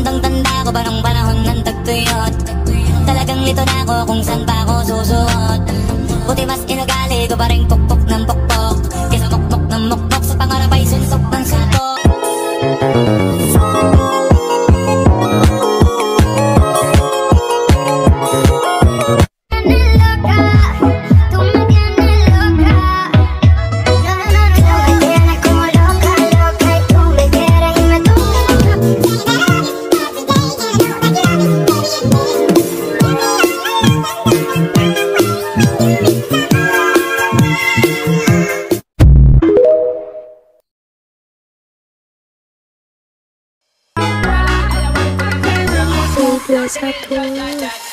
Tandang-tanda ko pa nung panahon ng tagtuyot. Talagang lito na ako kung saan pa ako susuot. Buti mas inagali ko pa rin pukpok ng pukpok, kesa mukmok ng mukmok, sa pangarap ay sunsok ng suntok. Satu